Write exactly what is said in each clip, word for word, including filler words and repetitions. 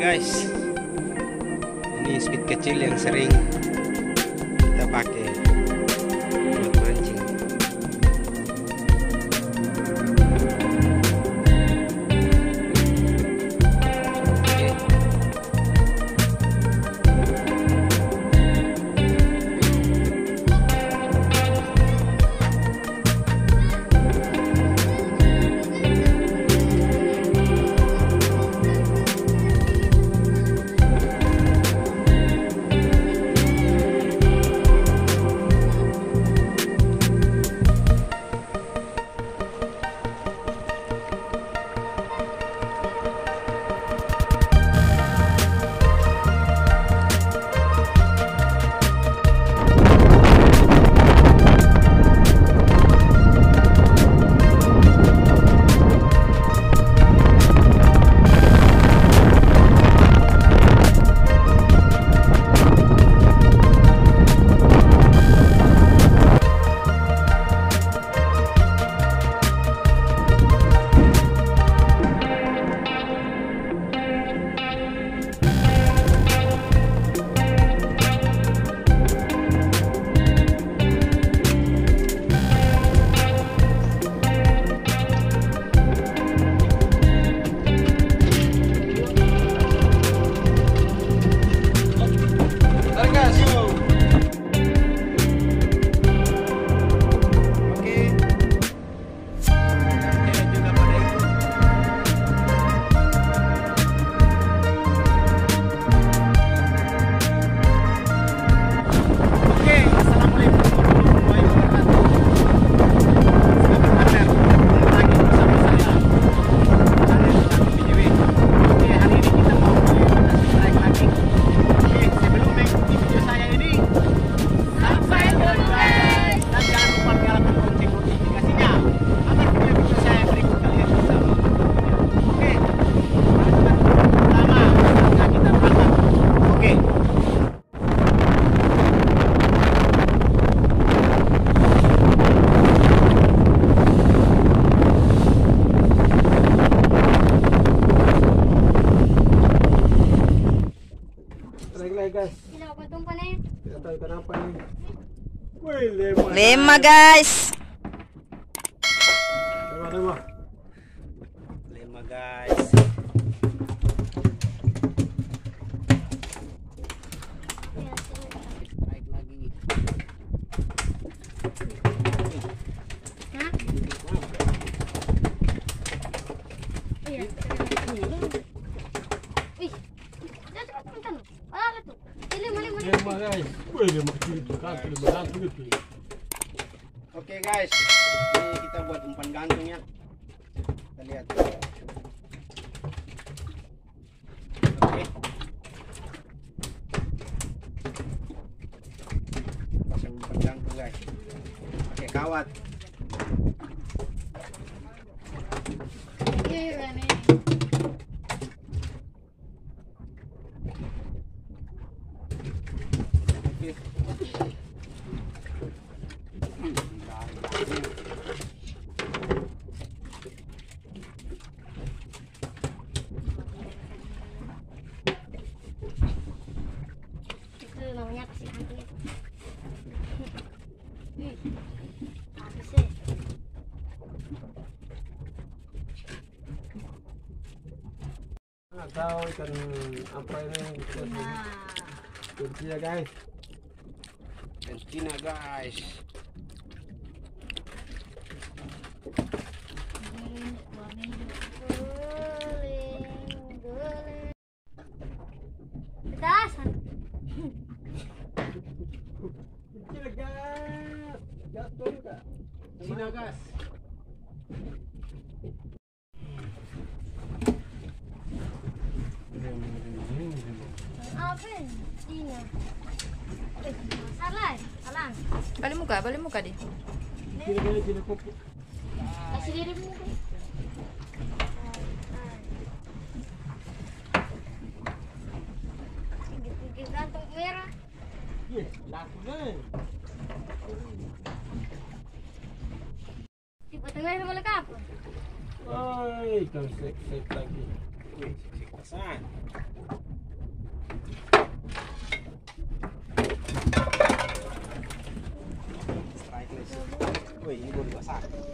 guys. Ini speed kecil yang sering kita pakai buat mancing. Lima guys. Lima, lima. Lima guys. Strike lagi. Hah? Iya. Ih. Jangan tekan. Alah tuh. Lima guys. Woi, lima gitu. Kan lima gantung gitu. Oke okay guys, ini kita buat umpan gantung ya. Kita lihat. Oke. Okay. Pasang umpan gantung guys. Pakai okay, kawat. Oke. Okay. Atau ikan apa ini Cina guys, ikan Cina guys. Cina gas. Apa? Cina. Salah, alang. Balik muka, balik muka dia. Cina, Cina kopi. Kasih diri muka. Gigi gantung merah. Ye, laku deh. Tengah sama lekap. Oi, ikan sek-sek lagi. quick. Kick the sign.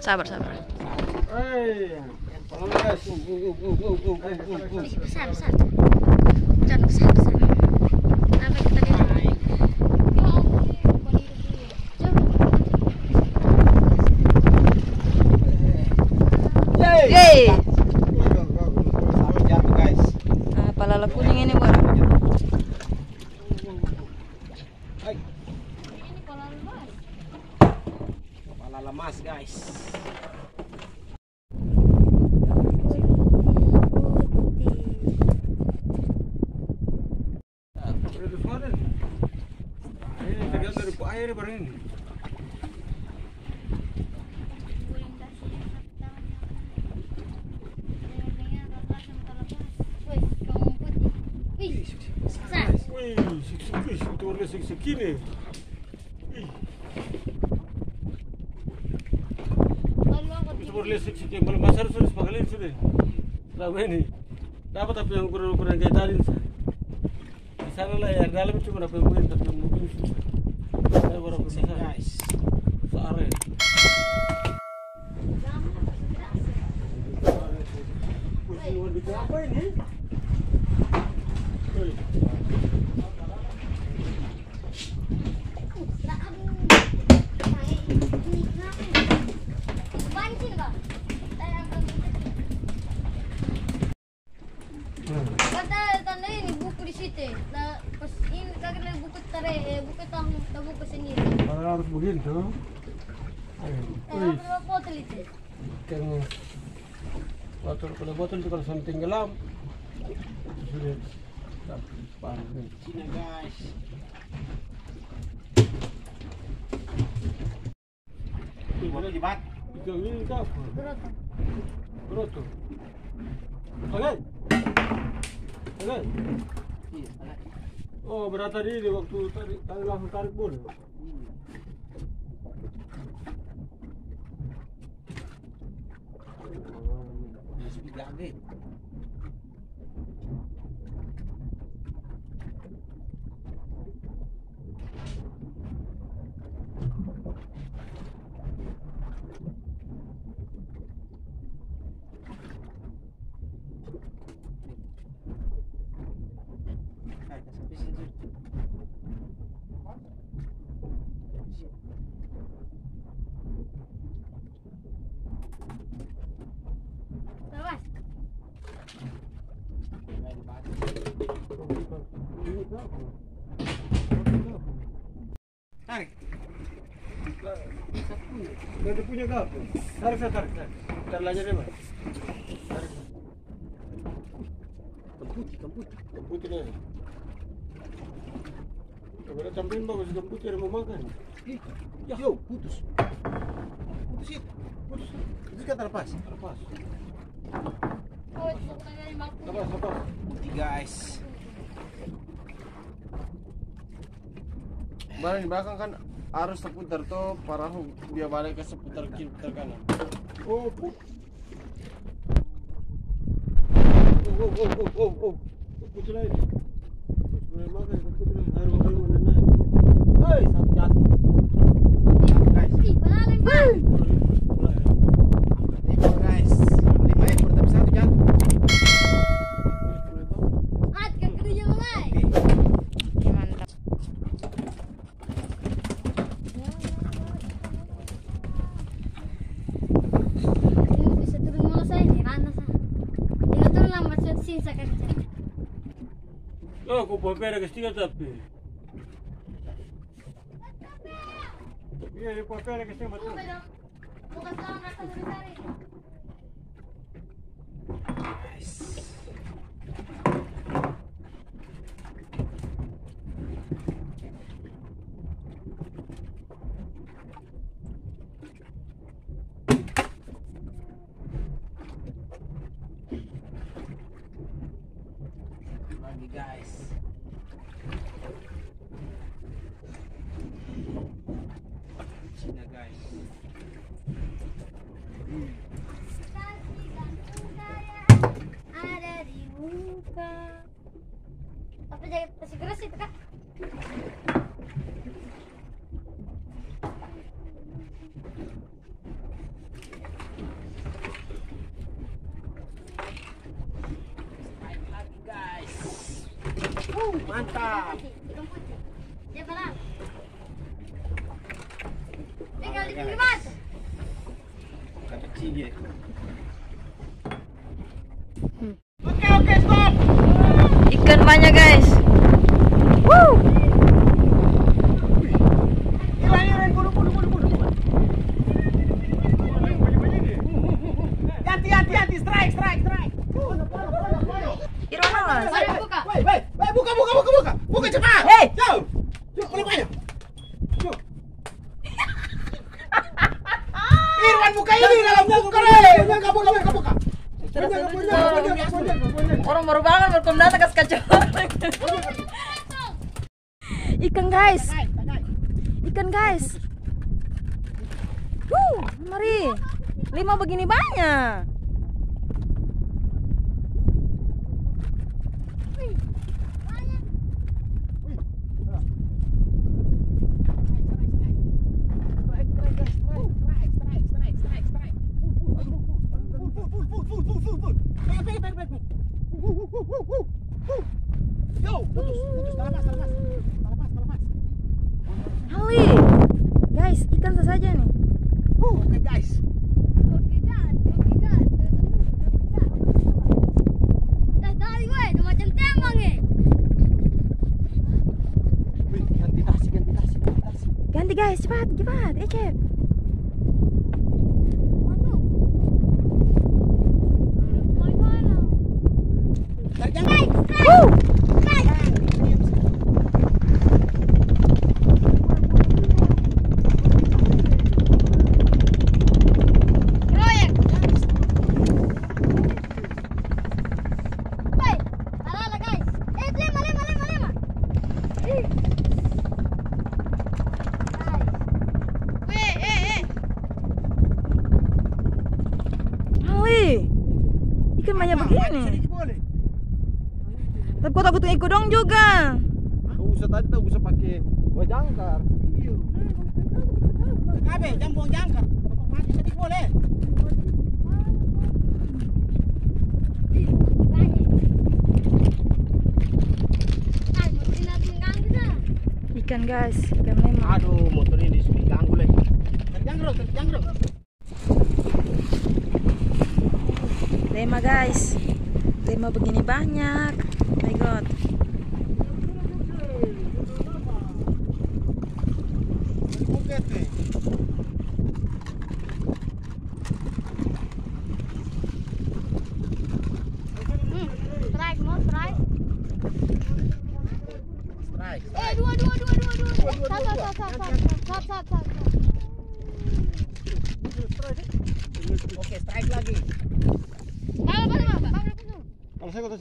Sabar, sabar. Eh, tolong guys. Sabar, sabar. Jangan sabar. Apa kita ni? Yay! Sabar jatuh guys. Ah, palala kuning ini buat. Mas guys. Ini dapat tapi yang ukuran-ukuran kayak tadi di sana lah ya dalam cuma dapat mungkin tapi mungkin saya baru berusaha guys sore apa ini begitu. Eh, botol itu. Kan botol kalau botol itu kalau something gelap. Sudah dapat Cina guys. Ini boleh dibat. Itu ini kau. Broto. Broto. Alai. Alai. Oh, berat tadi di waktu tarik langsung tarik bola. Lagi. Tarik. Satu punya kau. Tarik, tarik, tarik. Tarik aja deh, Mas. Tarik. Kemputi, kemputi. Kemputi deh. Coba campurin bagus kemputi ada mau makan. Ih, yo, putus. Putus itu. Putus. Jika terlepas, terlepas. Oh, lepas, lepas. Puti, guys. Barang di belakang kan harus terputar tuh parahu dia balik ke seputar kiri putar kanan. Oh, oh, oh, oh, oh, oh, oh, putus lagi. Putus lagi makan, putus lagi harus makan mana naik. Hei, satu jatuh. Satu guys. Tiga guys. Lima ekor tapi satu jatuh. Hat kerja lagi. Aku pakai raga tiga tapi. Iya, aku pakai raga tiga betul. Bukan tangan rasa tertarik. Guys. Cina guys. Ada di Buka. Tapi jangan kasih geras itu kak. Mantap. Ikan putih. Dia belang. Tinggal di pinggir mas. Bukan kecil dia. Oke oke stop. Ikan banyak guys. Woo. Hilangin bulu bulu bulu bulu. Ganti ganti ganti strike strike strike. Irona lah. Buka. Wei. Buka, buka, buka, buka, buka cepat. Hei, jom, jom, boleh banyak. Jom. Irwan buka ini dalam buka ni. Buka, buka, buka, buka. Orang baru bangun berkom datang ke sekacau. Ikan guys, ikan guys. Woo, mari, lima begini banyak. Guys, cepat, cepat, ecek. Ikan banyak begini. Tapi aku takut ikut dong juga. Aku usah tadi tak usah pakai buah jangkar. Kabe, jangan buang jangkar. Mati sedikit boleh. Ikan guys, ikan memang. Aduh, motor ini disenggang boleh. Terjangkau, terjangkau. Lema guys, lema begini banyak. Oh my god. Hmm, strike, mau strike? Strike. Eh, dua, dua, dua, dua, dua. Sat, sat, sat, sat, sat, sat. Okey, strike lagi. Saya kau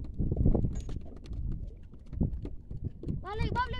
Balik balik.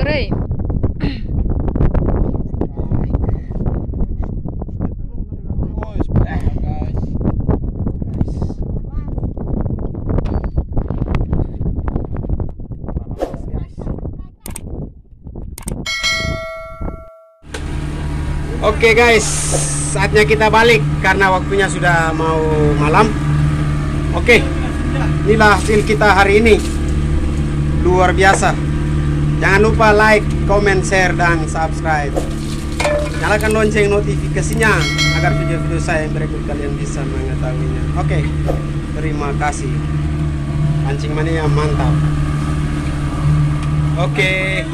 Keren. Oi, guys. Oke guys, saatnya kita balik karena waktunya sudah mau malam. Oke, inilah hasil kita hari ini. Luar biasa. Jangan lupa like, comment, share, dan subscribe. Nyalakan lonceng notifikasinya agar video-video saya yang berikut kalian bisa mengetahuinya. Oke, terima kasih. Pancing mania mantap. Oke.